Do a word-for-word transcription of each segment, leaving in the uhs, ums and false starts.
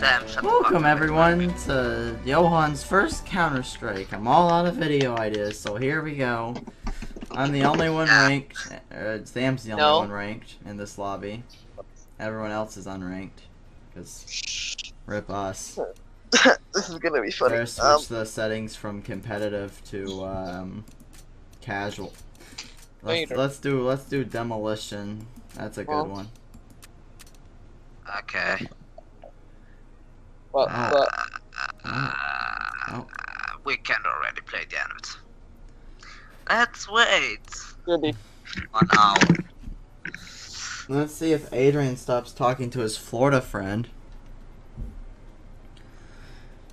Sam, shut Welcome everyone to Johann's first Counter-Strike. I'm all out of video ideas, so here we go. I'm the only one ranked, uh, Sam's the only no. one ranked in this lobby. Everyone else is unranked, because rip us. This is gonna be funny. There, switch um, the settings from competitive to um, casual. Let's, let's do let's do demolition. That's a well, good one. Okay. Well, uh, well. Uh, oh. We can already play the animals. Let's wait. Really? One hour. Let's see if Adrian stops talking to his Florida friend.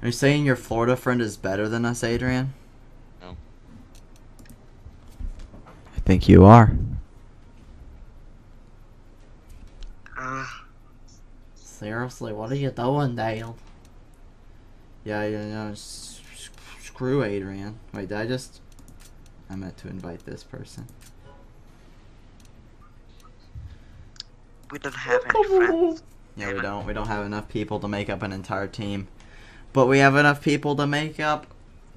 Are you saying your Florida friend is better than us, Adrian? No. I think you are. Uh, Seriously, what are you doing, Dale? Yeah, you know, s screw Adrian. Wait, did I just... I meant to invite this person. We don't have any friends. Yeah, we don't. We don't have enough people to make up an entire team. But we have enough people to make up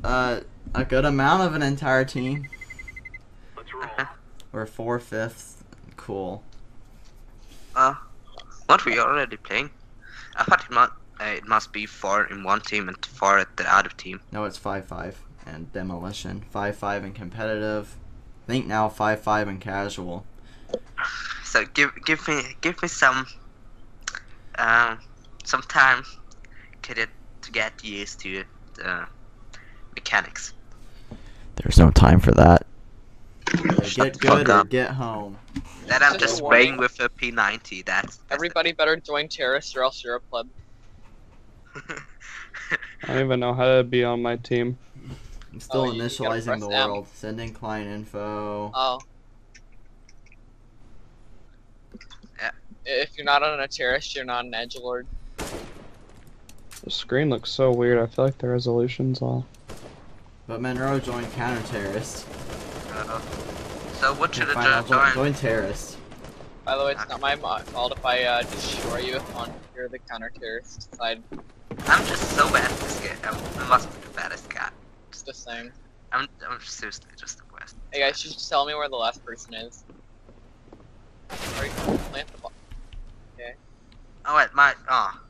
uh, a good amount of an entire team. Let's roll. We're four-fifths. Cool. Uh, what were you already playing? I thought it, mu uh, it must be four in one team and four at the other team. No, it's five five and demolition. five five and competitive. I think now five five and casual. So give give me give me some um some time to to get used to the mechanics. There's no time for that. Yeah, get good or get home. Then I'm just spraying with a P ninety. That's, that's everybody it. Better join terrorists or else you're a pleb. I don't even know how to be on my team. I'm still oh, initializing the world. M. Sending client info. Oh. If you're not on a terrorist, you're not an edgelord. The screen looks so weird. I feel like the resolution's all. But Monroe joined counter-terrorist. Uh, so what should I join? Join terrorist. By the way, it's not my fault if I uh, destroy you if on you're the counter-terrorist side. I'm just so bad at this game. I must be the baddest guy. It's the same. I'm, I'm seriously just the worst. Hey guys, you should tell me where the last person is. Are you going to plant the ball? Okay. Oh wait, my oh.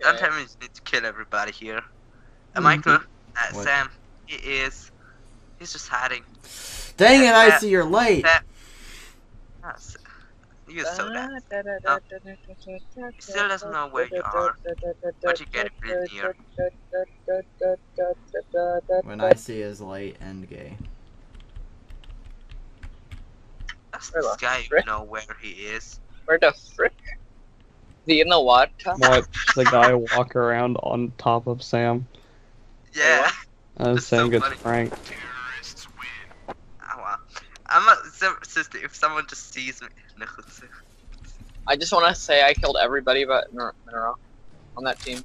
Don't tell me you need to kill everybody here. Uh, Michael, uh, Sam, he is. He's just hiding. Dang uh, it, I see you're late. Sam, oh, Sam, you're so bad. No. He still doesn't know where you are. But you get it here. When I see is late and gay. Does this guy even know where he is? Where the frick? The in the water? Watch the guy walk around on top of Sam. Yeah. And Sam gets pranked. Terrorists win. Oh wow. I'm not, sister, if someone just sees me. No. I just want to say I killed everybody but Monroe on that team.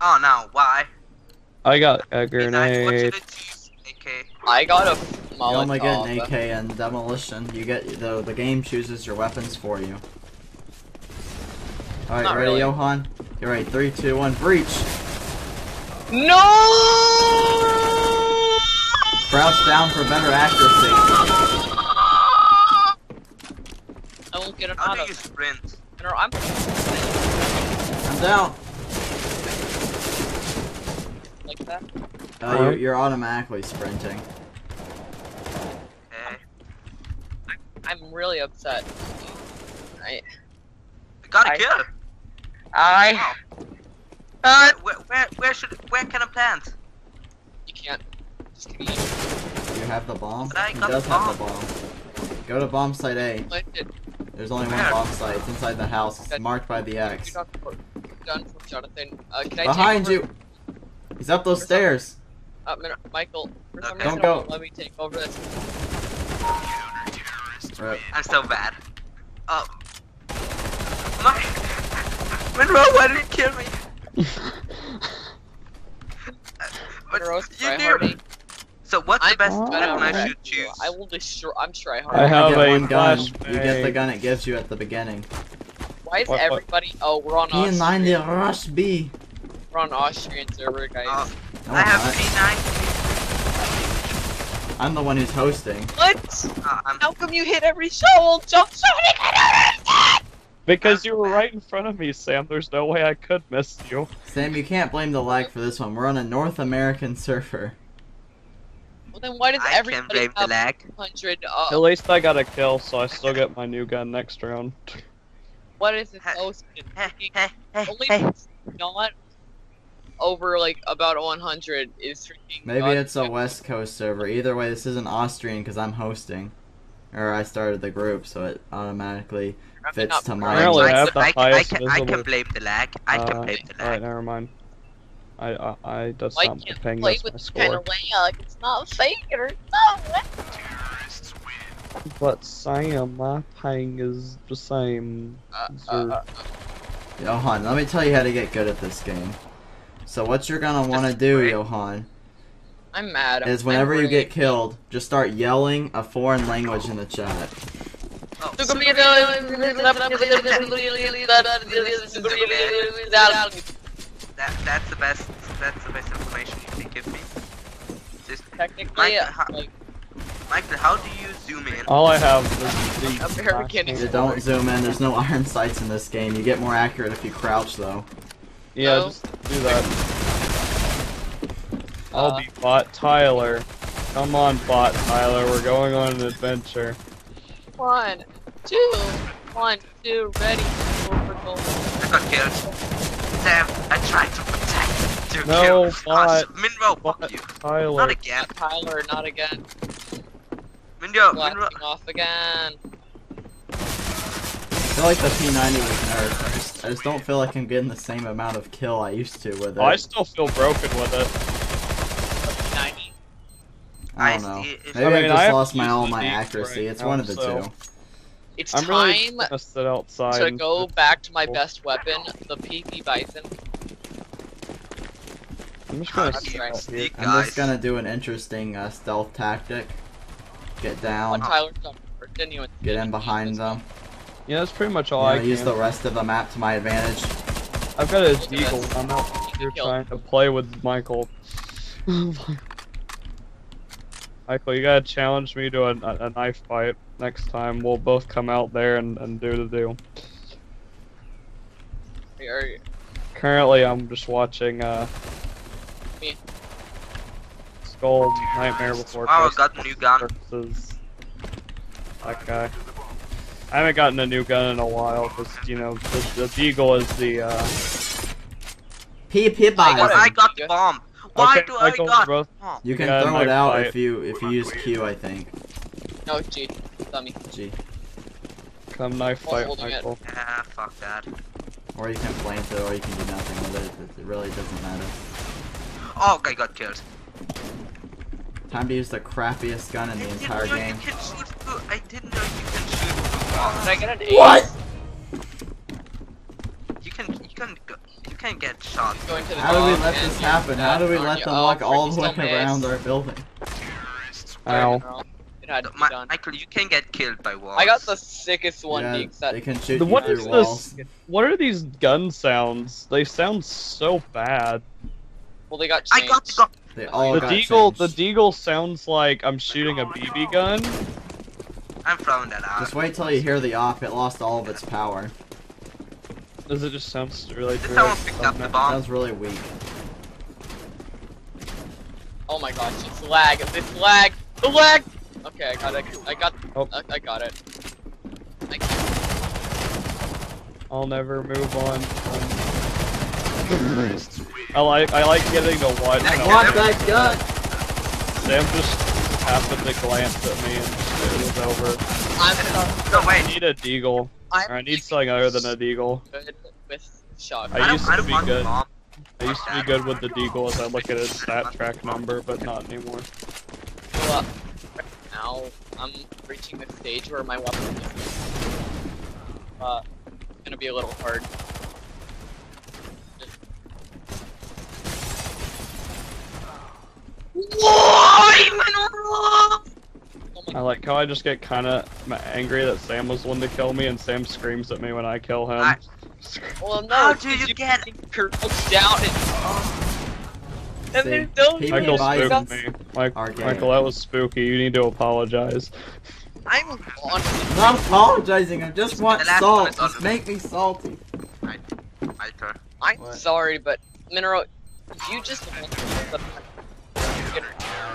Oh no, why? I got a grenade. I got a Molotov. Oh my god, an A K and demolition. You get the the game chooses your weapons for you. Alright, ready, really. Johann? You're right, three, two, one, breach! No! Crouch down for better accuracy. I won't get it out of you sprint. I'm down. Like that? Uh, you're, you're automatically sprinting. Okay. I'm really upset. I... Gotta I, kill. I. Wow. Uh, where, where, where should, where can I plant? You can't. Just give me. You have the bomb. But I got he does the bomb. have the bomb. Go to bomb site A. There's only where? one bomb site. It's inside the house. It's okay. Marked by the X. You're done from Jonathan. Uh, can I Behind take over? you. He's up those for stairs. Some, uh, Michael. For some okay. reason, Don't go. Won't let me take over this. Right. I'm so bad. Oh. My... Monroe, why did you kill me? Monroe's tryharding. So what's the best weapon I should choose? I will destroy. I'm tryharding. I have a gun. You get the gun it gives you at the beginning. Why is what, everybody? What? Oh, we're on Austrian. P nine, they rush B. We're on Austrian server, guys. Oh, I have P nine. I'm the one who's hosting. What? Uh, How come you hit every shovel? Jump shooting at everything! Because you were right in front of me, Sam. There's no way I could miss you. Sam, you can't blame the lag for this one. We're on a North American server. Well, then why does I everybody have one hundred? Oh. At least I got a kill, so I still get my new gun next round. What is this host? Only not over, like, about one hundred is freaking... Maybe it's a West Coast server. Either way, this isn't Austrian because I'm hosting. Or I started the group, so it automatically... Fits to mine. I, I, I, can, I can blame the lag. I uh, can blame the lag. Alright, never mind. I I, I does well, not ping play with this kind of lag. It's not faker. No. Terrorists win. But Sam, my ping is the same. Uh, uh, uh. Johann, let me tell you how to get good at this game. So what you're gonna want to do, great. Johann, I'm mad. Is whenever I'm you get killed, just start yelling a foreign language in the chat. Oh, that, that's the best. That's the best information you can give me. Just technically, Michael, yeah. how, like, Michael, how do you zoom in? All I have is the American. You don't zoom in. There's no iron sights in this game. You get more accurate if you crouch, though. Yeah, oh. Just do that. Uh, I'll be Bot Tyler. Come on, Bot Tyler. We're going on an adventure. One, two, one, two, ready. Over goal. I got killed. Sam, I tried to protect you. No, bot. Minro, fuck you. Tyler. Not again. Not Tyler, not again. Minro, Minro. Off again. I feel like the P ninety was nerfed. I just don't feel like I'm getting the same amount of kill I used to with it. Oh, I still feel broken with it. I don't know. I, Maybe I, mean, I just I lost my all my accuracy. Right it's now, one of the so. two. It's I'm time really sit outside to go back to my best weapon, the P P Bison. I'm just gonna, I'm just gonna do an interesting uh, stealth tactic. Get down. Get in behind them. Yeah, that's pretty much all yeah, I can. Use the rest of the map to my advantage. I've got a deagle. I'm not here trying to play with Michael. Michael, you gotta challenge me to a, a, a knife fight next time. We'll both come out there and, and do the do. Hey, are you? Currently, I'm just watching uh, me. Skull Nightmare Before oh, Christmas. I got a new gun. Versus that guy. I haven't gotten a new gun in a while because, you know, the, the Deagle is the. Uh... Peep, peep, I got, I got the bomb. Why okay, do I got bro. You can yeah, throw it out fight. if you if you use Q, I think. No, G. Dummy. G. Come knife oh, fight, Michael. It. Ah, fuck that. Or you can blame it, or you can do nothing with it. It really doesn't matter. Oh, okay, got killed. Time to use the crappiest gun in I the entire game. You can shoot through. I didn't know you can shoot through. Oh, did I get an ace? What? You can, you can go. You can't get shot. How do we let this happen? How do we let them walk all the way around our building? Ow. Michael, you can get killed by walls. I got the sickest one. Yeah, that they can shoot you what is walls. This? What are these gun sounds? They sound so bad. Well, they got changed. I got the gun. They all the got Deagle, changed. The Deagle sounds like I'm shooting a B B gun. I'm throwing that out. Just wait till you hear the op. It lost all of its power. Does it just sounds really weird? Someone picked up the bomb. Sounds really weak. Oh my gosh, it's lag. It's lag. The lag. Okay, I got it. I got. Oh. I, I got it. I got it. I'll never move on. I like. I like getting the wide. What that gun? Sam just happened to glance at me and it was over. I'm no wait. I need a deagle. I need something other than a deagle. With I used to be good. I used to be good with the deagle as I look at its stat track number, but not anymore. Well, uh, now I'm reaching the stage where my weapon is uh, gonna be a little hard. Why? Oh my I like how I just get kind of angry that Sam was the one to kill me, and Sam screams at me when I kill him. I... Well, no, how did you, you get curls down and... Oh. And there's no Michael spooked me. Mike, Michael, that was spooky. You need to apologize. I'm I'm not apologizing. I just want salt. Just make me salty. I, I I'm what? sorry, but Mineral, you just.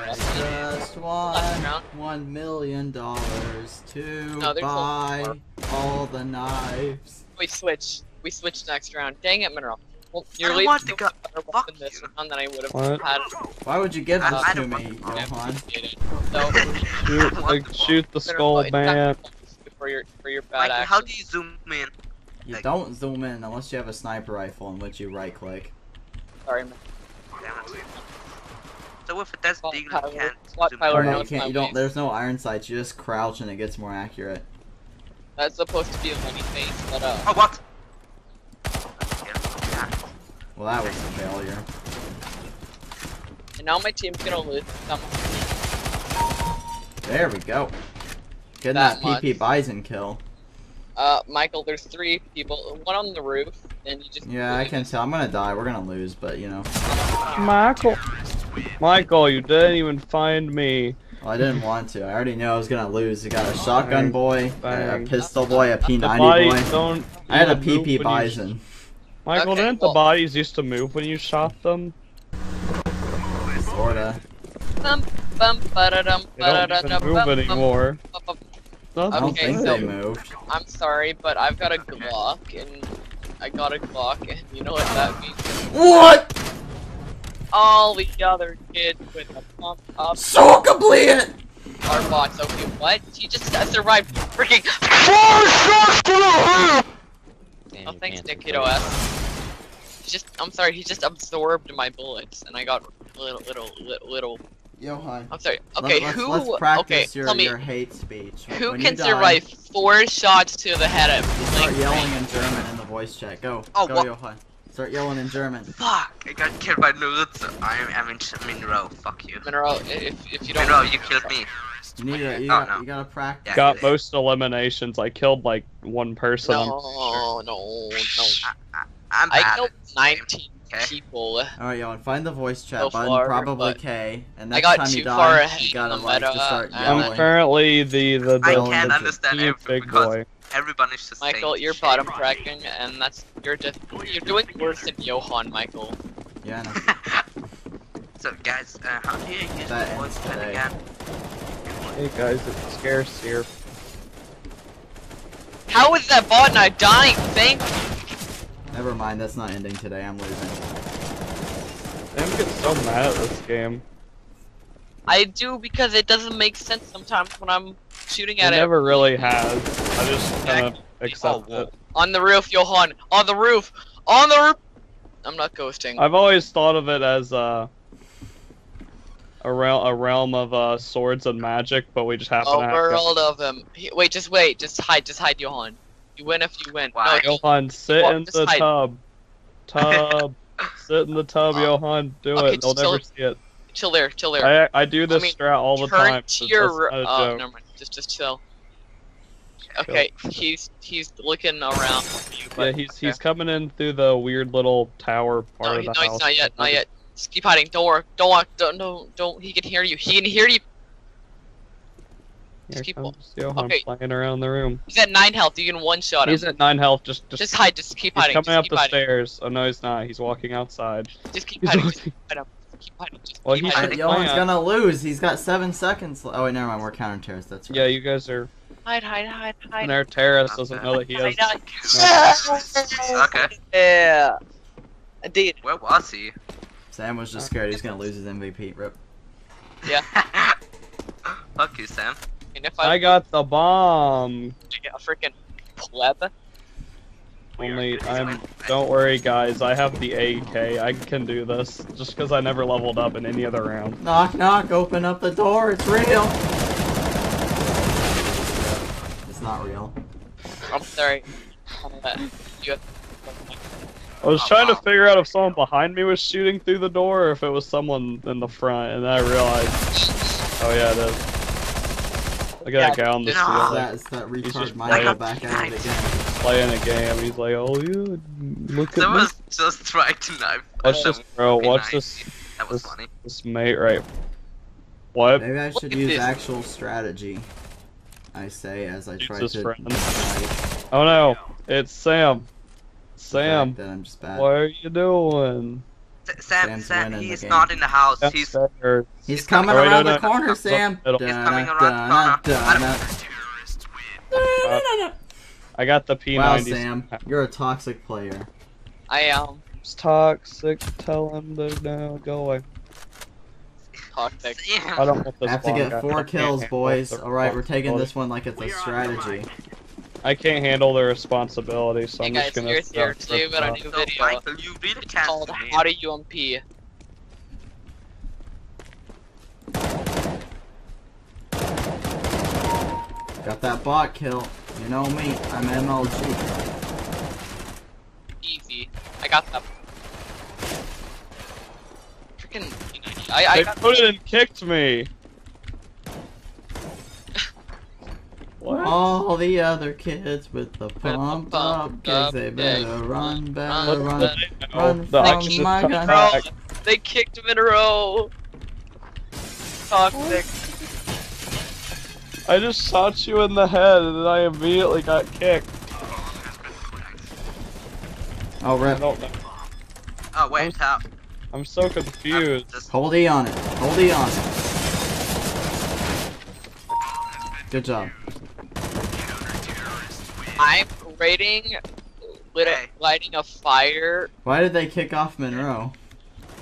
Just one, one million dollars to no, buy all the knives. We switch. We switch next round. Dang it, Mineral. Well, you're leaving the gun. This round than I would have had. Why would you give this I, to I me, Johann? So, shoot, like, shoot the skull, man. For your, for your bad action. How do you zoom in? You like, don't zoom in unless you have a sniper rifle, in which you right-click. Sorry, man. So if it does dig, you can't. Oh, no, you can't. You don't. There's no iron sights. You just crouch and it gets more accurate. That's supposed to be a funny face, but uh. Oh what? Well, that was a failure. And now my team's gonna lose. There we go. Good that P P Bison kill. Uh, Michael, there's three people. One on the roof, and you just. Yeah, I can tell. I'm gonna die. We're gonna lose, but you know. Michael. Michael, you didn't even find me. Well, I didn't want to. I already knew I was gonna lose. I got a shotgun boy, a pistol boy, a P ninety boy. I had a P P Bison. Michael, okay, didn't well, the bodies used to move when you shot them? Sorta. They don't even move anymore. I don't think they moved. I'm sorry, but I've got a Glock, and I got a Glock, and you know what that means? What? All the other kids with a pump up. So complete! Our bots, okay, what? He just survived freaking FOUR SHOTS TO THE HEAD! Oh, thanks, Dick Kiddo S. He just, I'm sorry, he just absorbed my bullets, and I got little, little, little, little... Johann. I'm sorry, okay, let's, who... Let's practice okay, your, tell me, your hate speech. Who when can survive die, four shots to the head at... Start like, yelling in German in the voice chat. Go, oh, go, Johann. Start yelling in German. Fuck! I got killed by Nulutsu. I am having Mineral. Fuck you. Mineral, if, if you don't. Mineral, you killed me. You need to. You, oh, got, no. you gotta practice. Got most eliminations. I killed like one person. No, no, no. I, I, I'm I bad killed nineteen okay. people. Alright, y'all, find the voice chat so button, far, probably K, and next I got time too you far die, you gotta like meta, to start yelling. I'm currently the the. I can't understand everything big boy. Everyone is just Michael, saying, you're bottom tracking, and that's you're just you're doing worse than Johann, Michael. Yeah. I know. So guys, uh, how do you use the voice chat again? Hey guys, it's scarce here. How is that bot not dying? Thank you. Never mind, that's not ending today. I'm losing. I'm getting so mad at this game. I do because it doesn't make sense sometimes when I'm shooting at it. It never really has. I just kind of accept it. On the roof, Johann. On the roof. On the roof. I'm not ghosting. I've always thought of it as uh, a realm, a realm of uh, swords and magic, but we just happen to have a world of them. Wait, just wait. Just hide. Just hide, Johann. You win if you win. Wow. No, Johann, sit in the tub. Tub. Sit in the tub, Johann. Do it. They'll never see it. Chill there, chill there. I, I do this I mean, strat all the time. Turn to your... Oh, uh, never mind. Just, just chill. Okay, chill. he's he's looking around you. But, yeah, he's okay. he's coming in through the weird little tower part no, of the no, house. No, he's not yet, not yet. Just keep hiding. Don't worry. Don't walk. Don't, don't, don't. He can hear you. He can hear you. Just Here keep comes Johann okay. flying around the room. He's at nine health. You can one-shot him. He's at nine health. Just, just, just hide. Just keep he's hiding. He's coming just up the hiding. stairs. Oh, no, he's not. He's walking outside. Just keep he's hiding. Walking. Just hide him. Well, he's gonna lose. He's got seven seconds. Oh wait, never mind. We're counting Terrace. That's right. Yeah, you guys are. Hide, hide, hide, hide. And our Terrace doesn't know that he has. No. Okay. Yeah. Indeed. Where was he? Sam was just scared. He's gonna lose his M V P. Rip. Yeah. Fuck you, Sam. And if I, I got the bomb. Did you get a freaking pleb? Only I'm. Don't worry, guys. I have the A K. I can do this. Just because I never leveled up in any other round. Knock, knock. Open up the door. It's real. It's not real. I'm sorry. I was trying to figure out if someone behind me was shooting through the door or if it was someone in the front, and I realized. Oh yeah, it is. Look at yeah, that guy on the no. field. That's that retard Michael back at it again. Playing a game. He's like, oh, you look at Someone's me. Just trying to knife. Watch this, bro. Watch nice. this. That was this, funny. This mate right. What? Maybe I should use this? actual strategy. I say as I try to. Friend. Oh no! It's Sam. Sam. Right, I'm just bad. What are you doing? Sam, Sam's Sam, he's not in the house. He's he's, he's coming right, around no, no. the corner, Sam. He's coming around the corner. I got the P ninety. Wow, Sam, you're a toxic player. I am. It's toxic. Tell him to no, go away. Toxic. I don't want this. I have to get four kills, boys. All right, we're taking this one like it's a strategy. I can't handle the responsibility, so hey I'm guys, just gonna. Hey guys, you're here today. We got a new video. Michael, you really can't called How to U M P. Got that bot kill. You know me. I'm M L G. Easy. I got that. Freaking. I I. They got put it and kicked me. What? All the other kids with the pump up kids, they better run, better run, run, run from my gun. They kicked him in a row. Toxic. I just shot you in the head and I immediately got kicked. Oh, rip. Oh, wait, top. I'm so confused. I'm just... Hold E on it. Hold E on it. Good job. I'm raiding, lit hey. lighting a fire. Why did they kick off Monroe?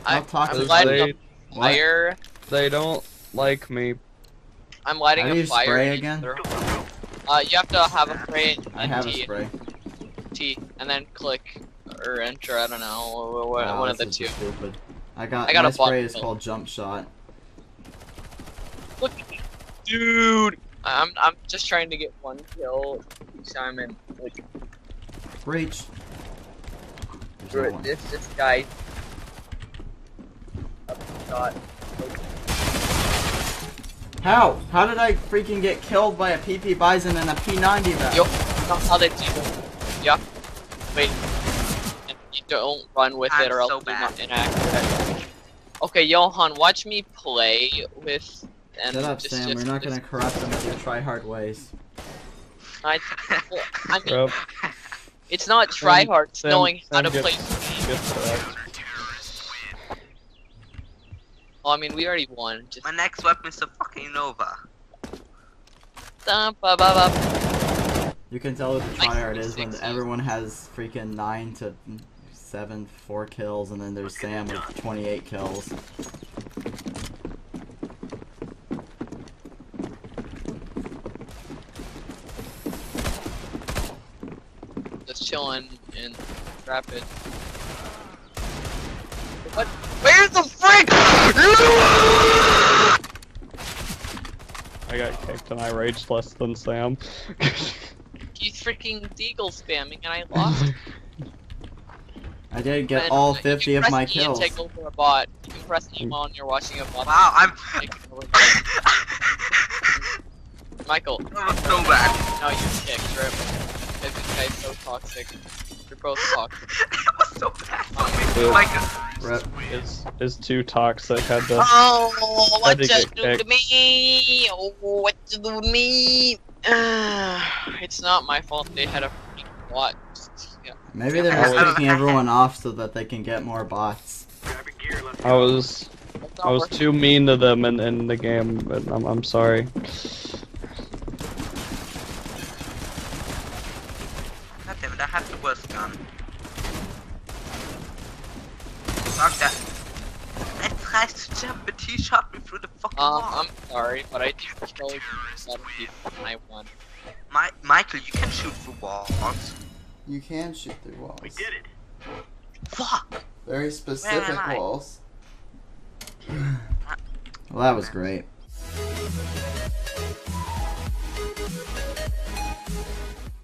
I'm, I'm lighting they, a fire. What? They don't like me. I'm lighting How do you a fire. Spray again? Uh, you have to have a spray. And I have T, a spray. T and then click or enter. I don't know. One wow, of the two. Stupid. I got. I got my a spray. Is called jump shot. Look, dude. I'm I'm just trying to get one kill each time and like reach. Bro, no this this guy shot. How? How did I freaking get killed by a P P Bison and a P ninety though? Yup, that's how they do it. Yeah. Wait. And you don't run with I'm it or so else you're not inaccurate. Okay, Johann, watch me play with And Shut up, just, Sam. Just, We're not just, gonna corrupt them with your try-hard ways. I, I mean, it's not try-hard. It's knowing Sam how to gets, play. Well, oh, I mean, we already won. Just... My next weapon is a fucking Nova. You can tell what the try-hard is when everyone has freaking nine to seven, four kills, and then there's Sam with twenty-eight kills. Chilling in rapid. What? Where's the frick? I got kicked and I raged less than Sam. He's freaking deagle spamming and I lost. I did get and all fifty of my e kills. You can press E and take over a bot. You can press E while you're watching a bot. Wow, I'm. Michael. That was so bad. No, you kicked, right? This guy's so toxic. You're both toxic. That was so bad. Oh, Micah is is too toxic. Had to, oh, what just do to me? Oh, what to do to me? Uh, it's not my fault. They had a freaking bot. Yeah. Maybe they're taking everyone off so that they can get more bots. I was I was too mean to them in in the game, but I'm I'm sorry. I have the worst gun. Fuck that. I tried to jump but he shot me through the fucking wall. Uh, I'm sorry, but I just killed a lot of people and I won. My Michael, you can shoot through walls. You can shoot through walls. We did it. Fuck! Very specific walls. Well, that was great.